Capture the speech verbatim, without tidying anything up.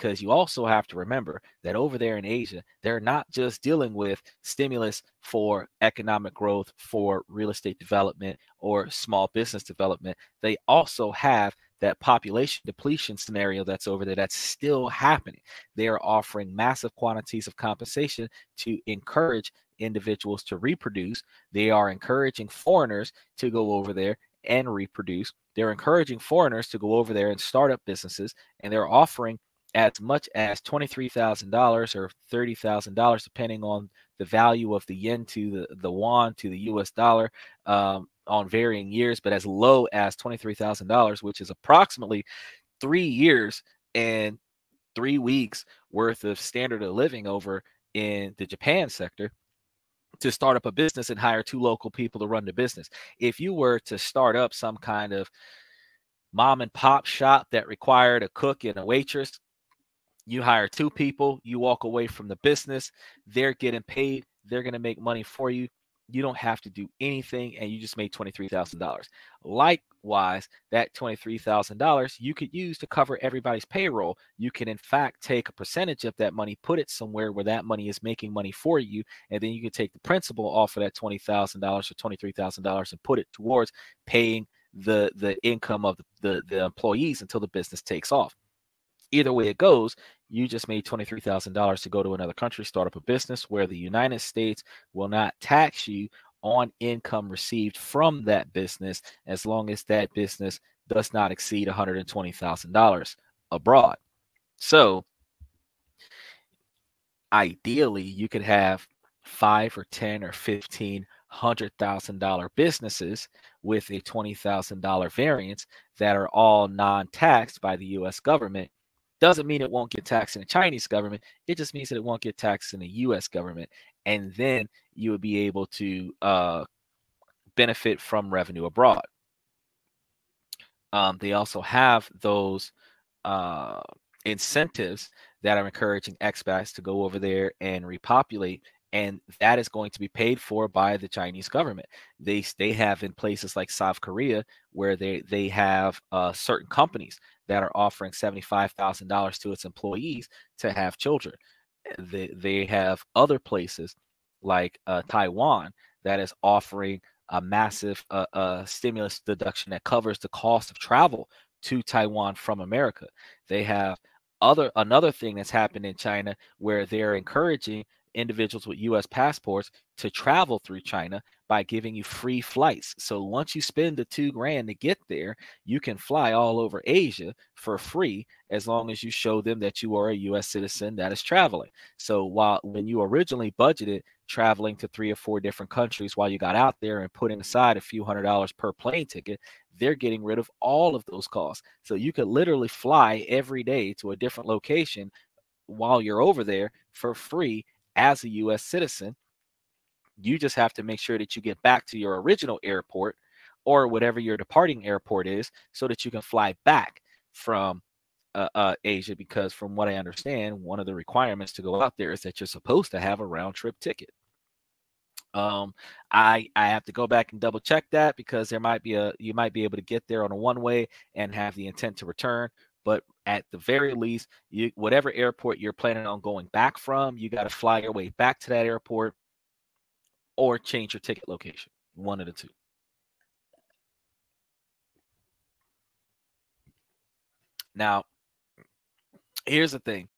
because you also have to remember that over there in Asia, they're not just dealing with stimulus for economic growth, for real estate development or small business development. They also have that population depletion scenario that's over there that's still happening. They are offering massive quantities of compensation to encourage individuals to reproduce. They are encouraging foreigners to go over there and reproduce. They're encouraging foreigners to go over there and start up businesses, and they're offering as much as twenty-three thousand dollars or thirty thousand dollars, depending on the value of the yen to the, the won to the U S dollar um, on varying years, but as low as twenty-three thousand dollars, which is approximately three years and three weeks worth of standard of living over in the Japan sector, to start up a business and hire two local people to run the business. If you were to start up some kind of mom and pop shop that required a cook and a waitress, you hire two people, you walk away from the business, they're getting paid, they're going to make money for you. You don't have to do anything, and you just made twenty-three thousand dollars. Likewise, that twenty-three thousand dollars you could use to cover everybody's payroll. You can, in fact, take a percentage of that money, put it somewhere where that money is making money for you, and then you can take the principal off of that twenty thousand dollars or twenty-three thousand dollars and put it towards paying the, the income of the, the, the employees until the business takes off. Either way it goes, you just made twenty-three thousand dollars to go to another country, start up a business where the United States will not tax you on income received from that business as long as that business does not exceed one hundred twenty thousand dollars abroad. So ideally, you could have five or ten or fifteen one hundred thousand dollar businesses with a twenty thousand dollar variance that are all non-taxed by the U S government. Doesn't mean it won't get taxed in the Chinese government. It just means that it won't get taxed in the U S government. And then you would be able to uh, benefit from revenue abroad. Um, they also have those uh, incentives that are encouraging expats to go over there and repopulate. And that is going to be paid for by the Chinese government. They, they have in places like South Korea where they, they have uh, certain companies that are offering seventy-five thousand dollars to its employees to have children. They, they have other places like uh, Taiwan that is offering a massive uh, uh, stimulus deduction that covers the cost of travel to Taiwan from America. They have other another thing that's happened in China where they're encouraging individuals with U S passports to travel through China by giving you free flights. So once you spend the two grand to get there, you can fly all over Asia for free as long as you show them that you are a U S citizen that is traveling. So while when you originally budgeted traveling to three or four different countries while you got out there and putting aside a few hundred dollars per plane ticket, they're getting rid of all of those costs. So you could literally fly every day to a different location while you're over there for free as a U S citizen. You just have to make sure that you get back to your original airport or whatever your departing airport is so that you can fly back from uh, uh, Asia, because from what I understand, one of the requirements to go out there is that you're supposed to have a round trip ticket. Um, I, I have to go back and double check that, because there might be a, you might be able to get there on a one way and have the intent to return. But at the very least, you, whatever airport you're planning on going back from, you got to fly your way back to that airport or change your ticket location, one of the two. Now, here's the thing.